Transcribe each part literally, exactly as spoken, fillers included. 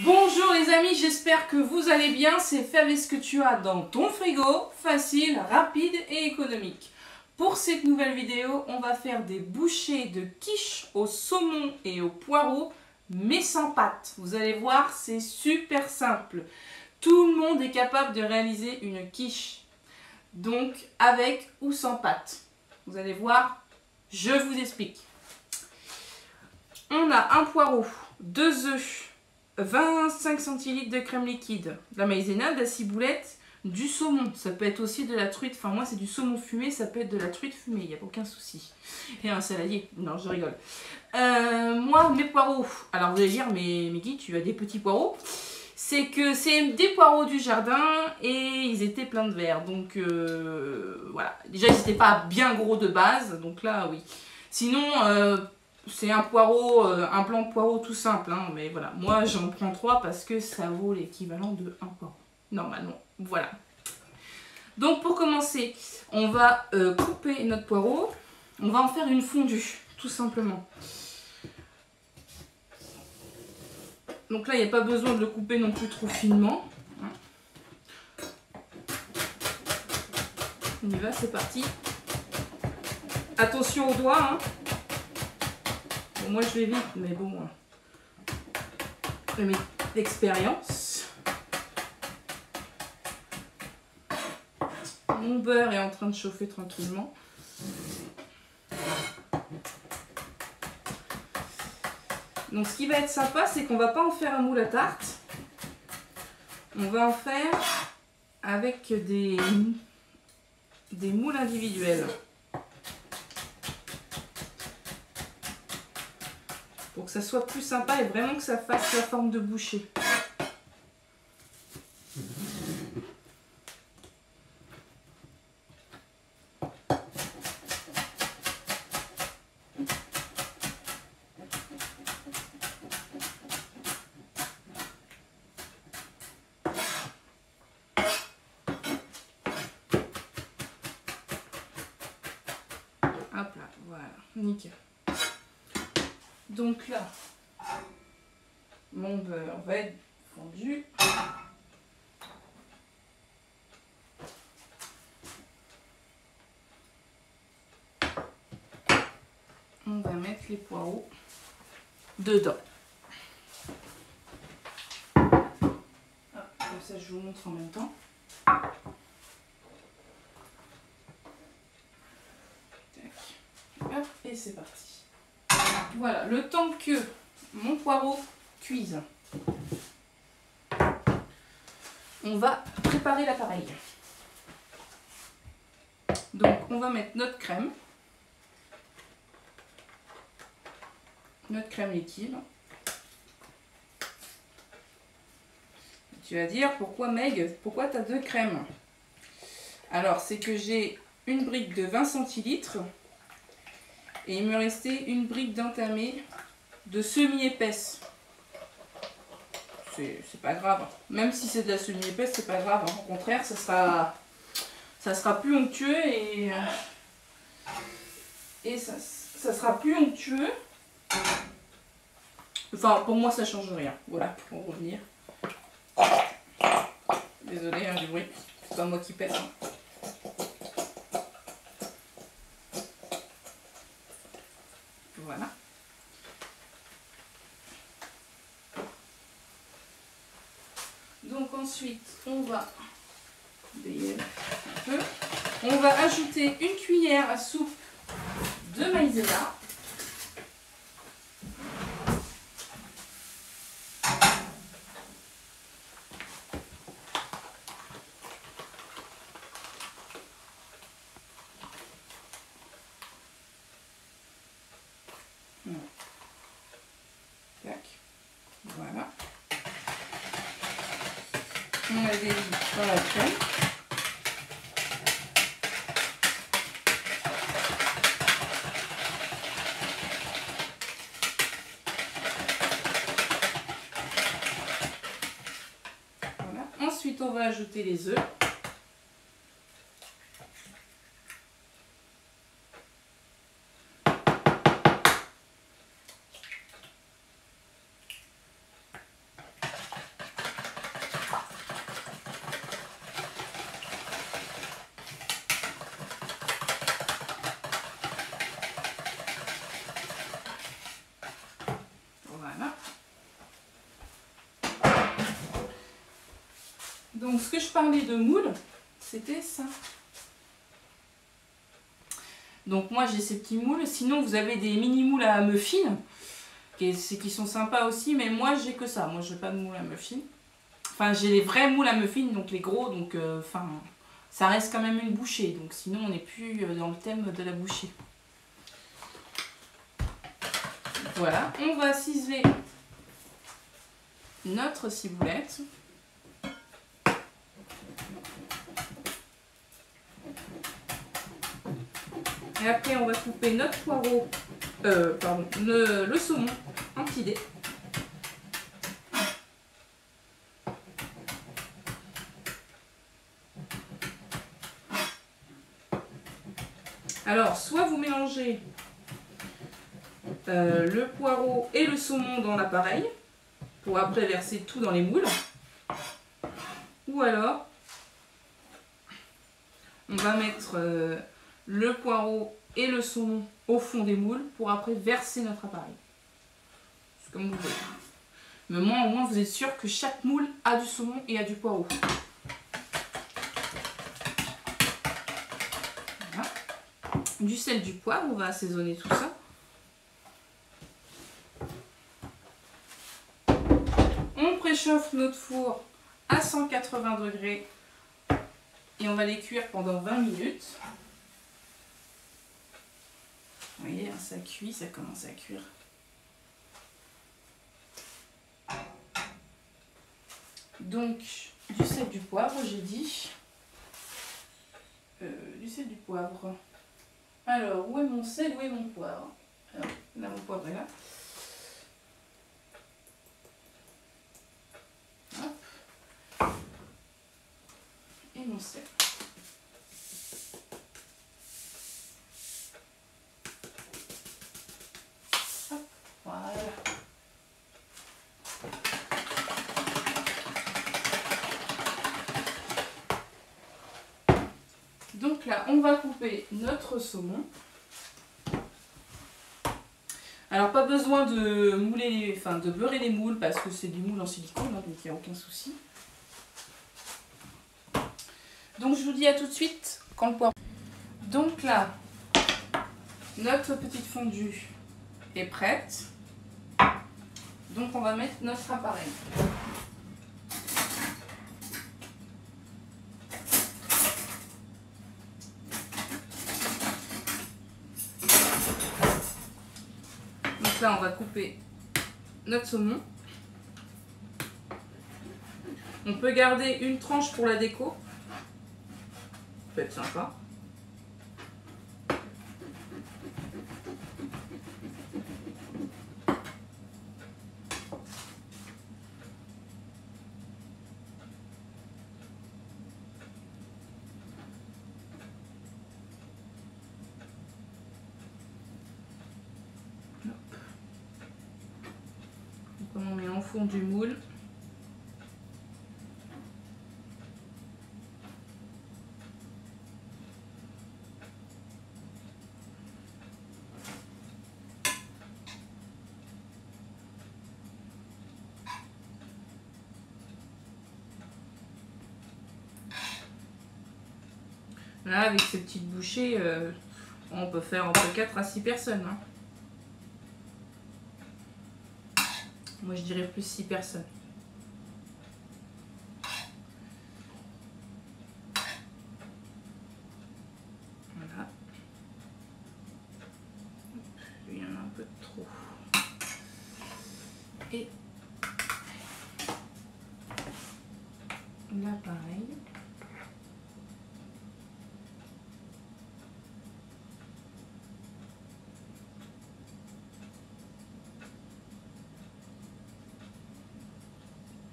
Bonjour les amis, j'espère que vous allez bien. C'est fait avec ce que tu as dans ton frigo, facile, rapide et économique. Pour cette nouvelle vidéo, on va faire des bouchées de quiche au saumon et au poireau, mais sans pâte. Vous allez voir, c'est super simple. Tout le monde est capable de réaliser une quiche, donc avec ou sans pâte. Vous allez voir, je vous explique. On a un poireau, deux œufs, vingt-cinq centilitres de crème liquide, de la maïzena, de la ciboulette, du saumon, ça peut être aussi de la truite, enfin moi c'est du saumon fumé, ça peut être de la truite fumée, il n'y a aucun souci. Et un saladier, non je rigole. Euh, moi mes poireaux, alors vous allez dire mais Maggie tu as des petits poireaux, c'est que c'est des poireaux du jardin et ils étaient pleins de verre, donc euh, voilà. Déjà ils n'étaient pas bien gros de base, donc là oui. Sinon... Euh, c'est un poireau, euh, un plan de poireau tout simple, hein, mais voilà. Moi, j'en prends trois parce que ça vaut l'équivalent de un poireau, normalement. Voilà. Donc, pour commencer, on va euh, couper notre poireau. On va en faire une fondue, tout simplement. Donc là, il n'y a pas besoin de le couper non plus trop finement. Hein. On y va, c'est parti. Attention aux doigts, hein. Moi je vais vite, mais bon, j'ai d'expérience. Mon beurre est en train de chauffer tranquillement. Donc ce qui va être sympa, c'est qu'on va pas en faire un moule à tarte. On va en faire avec des, des moules individuels. Pour que ça soit plus sympa et vraiment que ça fasse la forme de bouchée. Hop là, voilà, nickel. Donc là, mon beurre va être fondu. On va mettre les poireaux dedans. Ah, comme ça, je vous montre en même temps. Tac. Hop, et c'est parti. Voilà, le temps que mon poireau cuise, on va préparer l'appareil. Donc, on va mettre notre crème, notre crème liquide. Tu vas dire, pourquoi Meg, pourquoi tu as deux crèmes? Alors, c'est que j'ai une brique de vingt centilitres. Et il me restait une brique d'entamé de semi-épaisse. C'est pas grave. Même si c'est de la semi-épaisse, c'est pas grave. Hein. Au contraire, ça sera, ça sera plus onctueux et, et ça, ça sera plus onctueux. Enfin, pour moi, ça change rien. Voilà, pour revenir. Désolée hein, du bruit. C'est pas moi qui pèse. Hein. Voilà. Donc ensuite, on va dégager un peu. On va ajouter une cuillère à soupe de maïzena. Voilà. On a des dans la crème. Voilà. Ensuite, on va ajouter les œufs. Donc ce que je parlais de moule, c'était ça. Donc moi j'ai ces petits moules, sinon vous avez des mini moules à muffins, qui, qui sont sympas aussi, mais moi j'ai que ça, moi j'ai pas de moules à muffins. Enfin j'ai les vrais moules à muffins, donc les gros, donc euh, enfin ça reste quand même une bouchée, donc sinon on n'est plus dans le thème de la bouchée. Voilà, on va ciseler notre ciboulette. Et après on va couper notre poireau, euh, pardon, le, le saumon en petits dés. Alors soit vous mélangez euh, le poireau et le saumon dans l'appareil pour après verser tout dans les moules, ou alors on va mettre euh, le poireau et le saumon au fond des moules pour après verser notre appareil. C'est comme vous voulez. Mais au moins, au moins vous êtes sûr que chaque moule a du saumon et a du poireau. Voilà. Du sel, du poivre, on va assaisonner tout ça. On préchauffe notre four à cent quatre-vingts degrés et on va les cuire pendant vingt minutes. Vous voyez, ça cuit, ça commence à cuire. Donc, du sel, du poivre, j'ai dit. Euh, du sel, du poivre. Alors, où est mon sel, où est mon poivre? Alors, là, mon poivre est là. Hop. Et mon sel. Donc là, on va couper notre saumon. Alors, pas besoin de mouler, les, enfin de beurrer les moules parce que c'est du moule en silicone, hein, donc il n'y a aucun souci. Donc, je vous dis à tout de suite quand le poivre. Donc là, notre petite fondue est prête. Donc, on va mettre notre appareil. Là, on va couper notre saumon. On peut garder une tranche pour la déco. Ça peut être sympa. On met en fond du moule. Là, avec ces petites bouchées, euh, on peut faire entre quatre à six personnes. Hein. Moi, je dirais plus six personnes. Voilà. Il y en a un peu de trop. Et là, pareil.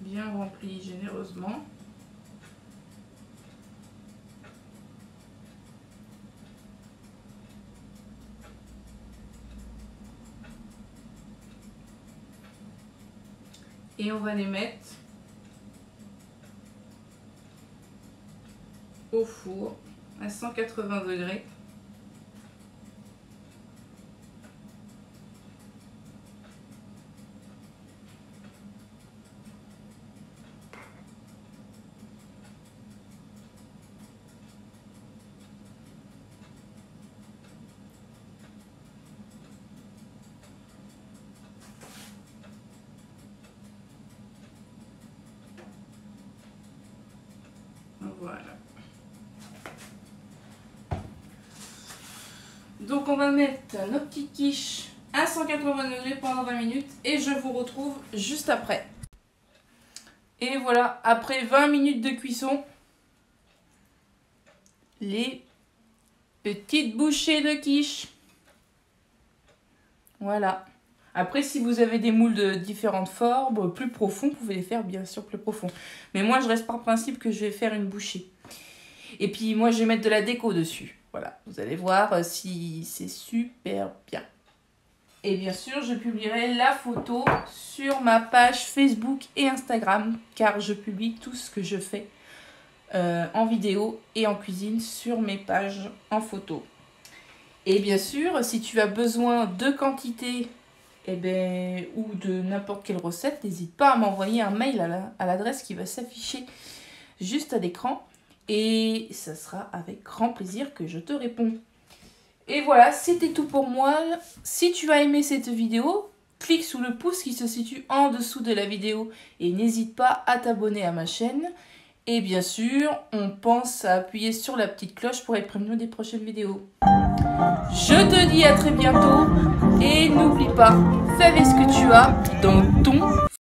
Bien rempli généreusement. Et on va les mettre au four à cent quatre-vingts degrés. Voilà. Donc on va mettre nos petits quiches à cent quatre-vingts degrés pendant vingt minutes et je vous retrouve juste après. Et voilà, après vingt minutes de cuisson, les petites bouchées de quiche. Voilà. Après, si vous avez des moules de différentes formes, plus profonds, vous pouvez les faire bien sûr plus profonds. Mais moi, je reste par principe que je vais faire une bouchée. Et puis, moi, je vais mettre de la déco dessus. Voilà, vous allez voir si c'est super bien. Et bien sûr, je publierai la photo sur ma page Facebook et Instagram, car je publie tout ce que je fais euh, en vidéo et en cuisine sur mes pages en photo. Et bien sûr, si tu as besoin de quantité, eh ben, ou de n'importe quelle recette, n'hésite pas à m'envoyer un mail à l'adresse qui va s'afficher juste à l'écran. Et ça sera avec grand plaisir que je te réponds. Et voilà, c'était tout pour moi. Si tu as aimé cette vidéo, clique sous le pouce qui se situe en dessous de la vidéo. Et n'hésite pas à t'abonner à ma chaîne. Et bien sûr, on pense à appuyer sur la petite cloche pour être prévenu des prochaines vidéos. Je te dis à très bientôt. Et n'oublie pas, fais avec ce que tu as dans ton